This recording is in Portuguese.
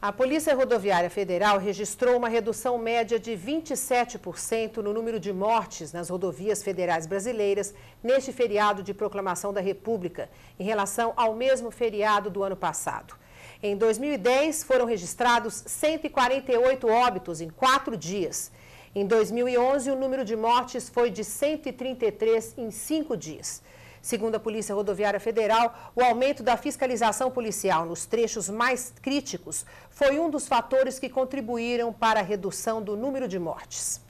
A Polícia Rodoviária Federal registrou uma redução média de 27% no número de mortes nas rodovias federais brasileiras neste feriado de Proclamação da República, em relação ao mesmo feriado do ano passado. Em 2010, foram registrados 148 óbitos em 4 dias. Em 2011, o número de mortes foi de 133 em 5 dias. Segundo a Polícia Rodoviária Federal, o aumento da fiscalização policial nos trechos mais críticos foi um dos fatores que contribuíram para a redução do número de mortes.